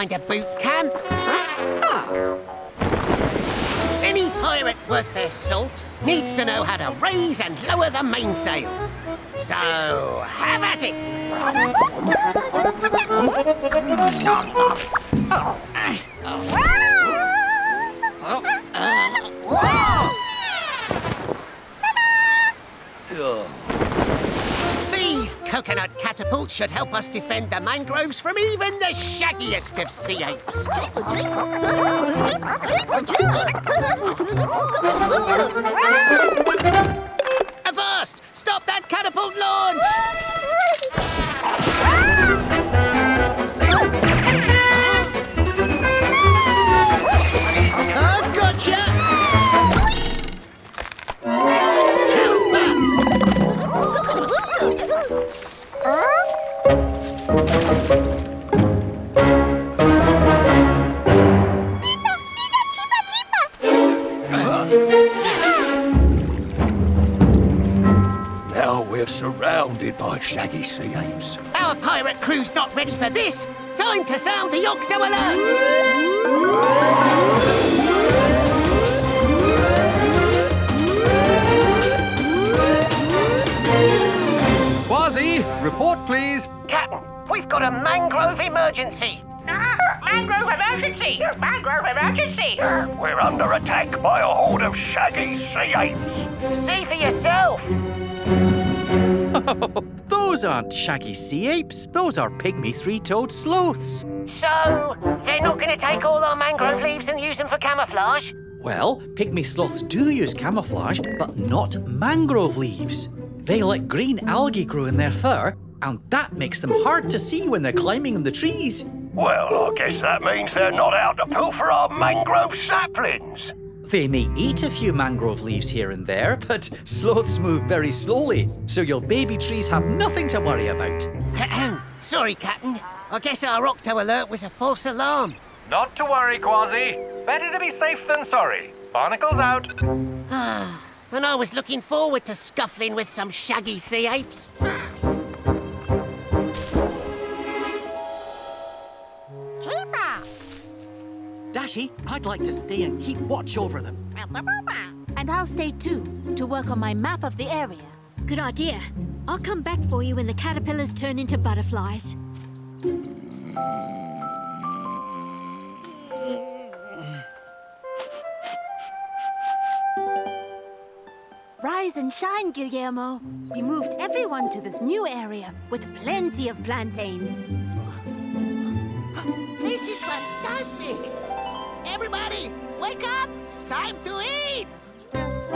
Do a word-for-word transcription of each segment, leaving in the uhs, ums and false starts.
kind of boot camp. Any pirate worth their salt needs to know how to raise and lower the mainsail. So, have at it! These coconut catapults should help us defend the mangroves from even the shaggiest of sea apes. Avast! Stop that catapult launch! I've got ya! Surrounded by shaggy sea apes. Our pirate crew's not ready for this. Time to sound the Octo-Alert! Quasi, report please. Captain, we've got a mangrove emergency. Mangrove emergency! Mangrove emergency! We're under attack by a horde of shaggy sea apes. See for yourself. Oh, those aren't shaggy sea apes. Those are pygmy three-toed sloths. So, they're not going to take all our mangrove leaves and use them for camouflage? Well, pygmy sloths do use camouflage, but not mangrove leaves. They let green algae grow in their fur, and that makes them hard to see when they're climbing in the trees. Well, I guess that means they're not out to pilfer our mangrove saplings. They may eat a few mangrove leaves here and there, but sloths move very slowly, so your baby trees have nothing to worry about. Sorry, Captain. I guess our Octo-Alert was a false alarm. Not to worry, Quasi. Better to be safe than sorry. Barnacles out. And I was looking forward to scuffling with some shaggy sea apes. Dashi, I'd like to stay and keep watch over them. And I'll stay too, to work on my map of the area. Good idea. I'll come back for you when the caterpillars turn into butterflies. Rise and shine, Guillermo. We moved everyone to this new area with plenty of plantains. This is fantastic! Everybody, wake up! Time to eat! Now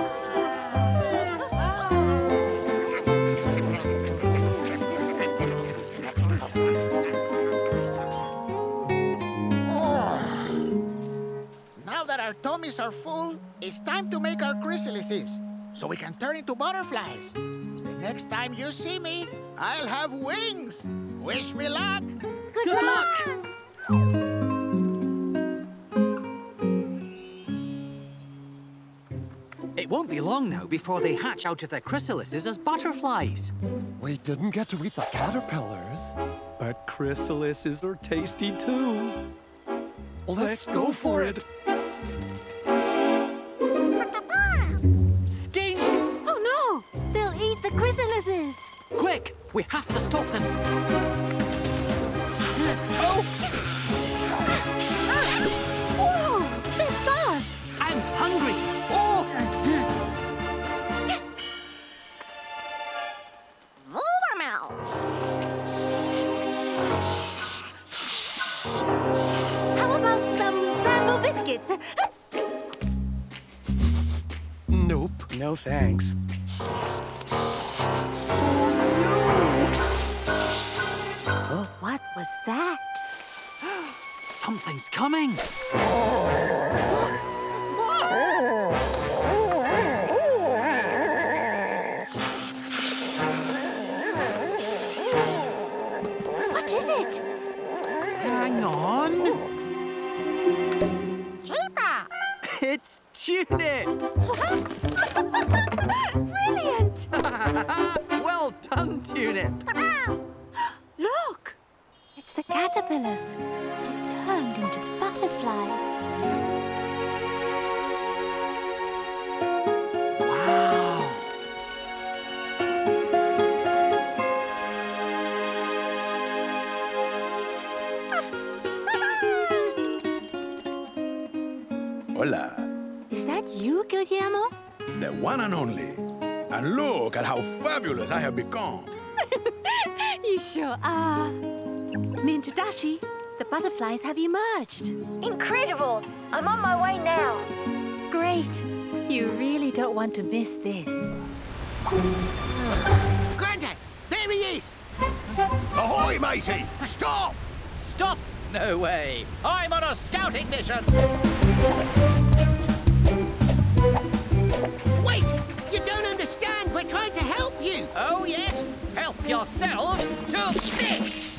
that our tummies are full, it's time to make our chrysalises so we can turn into butterflies. The next time you see me, I'll have wings. Wish me luck! Good, Good luck! luck. It won't be long now before they hatch out of their chrysalises as butterflies. We didn't get to eat the caterpillars, but chrysalises are tasty too. Let's, Let's go, go for it. it. Skinks! Oh no! They'll eat the chrysalises! Quick! We have to stop them. Oh! Nope. No thanks. Huh? What was that? Something's coming. What is it? Hang on. It's Tunit! What? Brilliant! Well done, Tunit! Look! It's the caterpillars. They've turned into butterflies. Wow! Hola. Is that you, Guillermo? The one and only. And look at how fabulous I have become. You sure are. Minta, Dashi, the butterflies have emerged. Incredible! I'm on my way now. Great. You really don't want to miss this. Grandad, there he is! Ahoy, matey! Stop! Stop? No way. I'm on a scouting mission. Wait! You don't understand. We're trying to help you. Oh, yes? Help yourselves to this!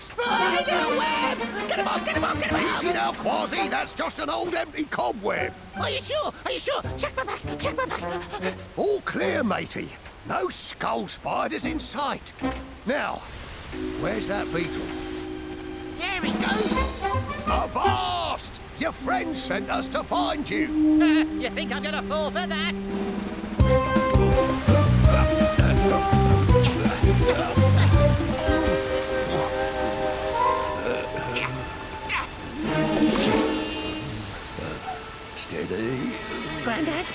Spider webs! Get him off! Get him off! Get him off! Easy now, Quasi. That's just an old empty cobweb. Are you sure? Are you sure? Check my back! Check my back! All clear, matey. No skull spiders in sight. Now, where's that beetle? There he goes! Avast! Your friend sent us to find you. Uh, you think I'm gonna fall for that? Steady. Grandad?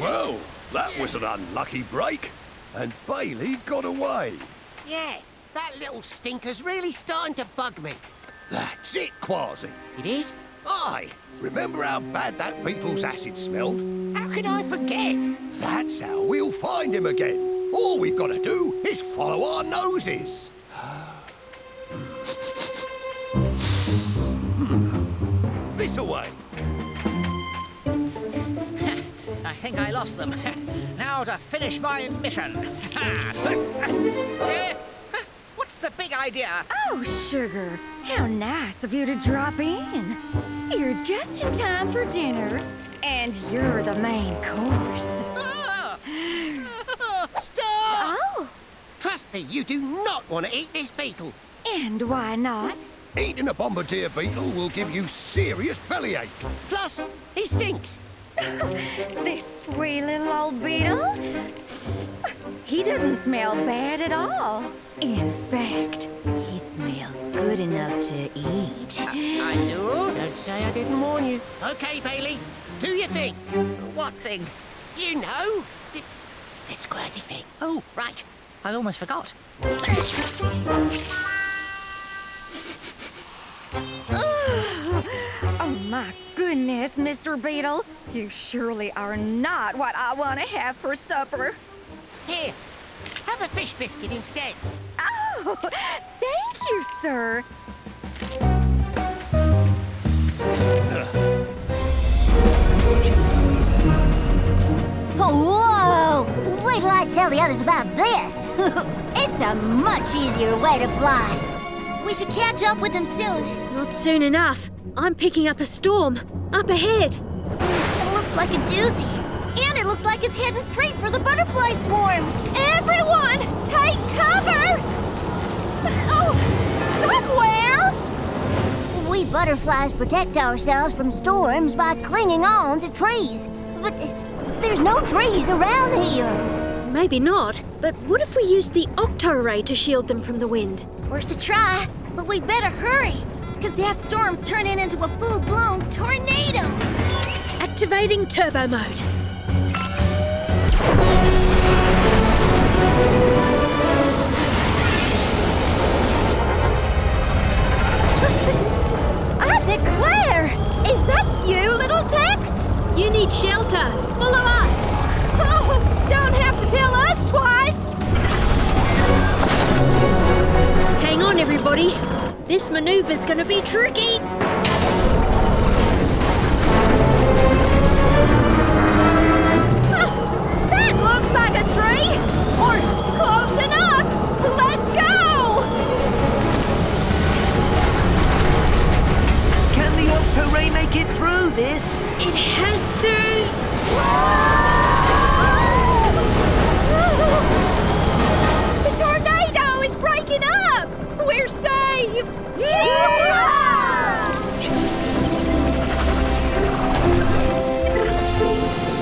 Well, that was an unlucky break, and Bailey got away. Yeah, that little stinker's really starting to bug me. That's it, Kwazii. It is? Aye. Remember how bad that beetle's acid smelled? How could I forget? That's how we'll find him again. All we've got to do is follow our noses. This away. I think I lost them. Now to finish my mission. What's the big idea? Oh, sugar. How nice of you to drop in. You're just in time for dinner, and you're the main course. Stop! Oh! Trust me, you do not want to eat this beetle. And why not? Eating a bombardier beetle will give you serious bellyache. Plus, he stinks. This sweet little old beetle? He doesn't smell bad at all. In fact, he smells good enough to eat. I, I do? Don't say I didn't warn you. OK, Bailey, do your thing. What thing? You know. This squirty thing. Oh, right. I almost forgot. Oh, my goodness, Mister Beetle. You surely are not what I want to have for supper. Here, have a fish biscuit instead. Oh, thank you, sir. Oh, wait till I tell the others about this. It's a much easier way to fly. We should catch up with them soon. Not soon enough. I'm picking up a storm up ahead. It looks like a doozy. And it looks like it's heading straight for the butterfly swarm. Everyone, take cover! Oh, somewhere! We butterflies protect ourselves from storms by clinging on to trees. But there's no trees around here. Maybe not, but what if we used the Octoray to shield them from the wind? Worth a try, but we'd better hurry, because that storm's turning into a full-blown tornado. Activating turbo mode. I declare! Is that you, little Tex? You need shelter. Follow us. Oh, don't have to tell us twice. Hang on, everybody. This maneuver's going to be tricky. Oh, that looks like a tree, or close enough. You're saved! Yeah!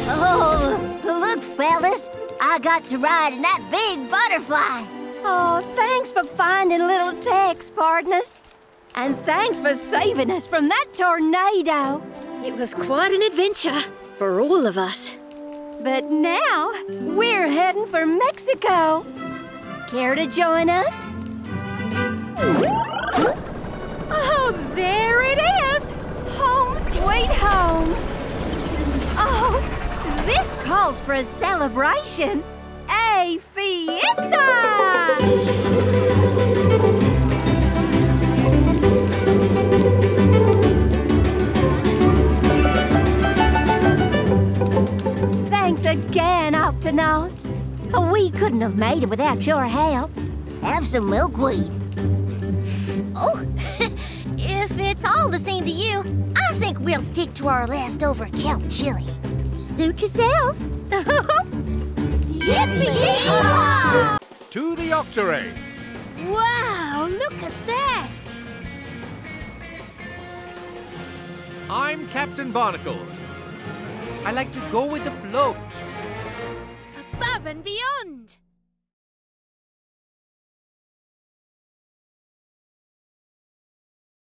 Oh, look, fellas. I got to ride in that big butterfly. Oh, thanks for finding little Tex, partners. And thanks for saving us from that tornado. It was quite an adventure for all of us. But now we're heading for Mexico. Care to join us? Oh, there it is! Home sweet home! Oh, this calls for a celebration! A fiesta! Again, Octonauts. We couldn't have made it without your help. Have some milkweed. Oh, if it's all the same to you, I think we'll stick to our leftover kelp chili. Suit yourself. Yippee! To the Octoray. Wow, look at that. I'm Captain Barnacles. I like to go with the flow. Above and beyond.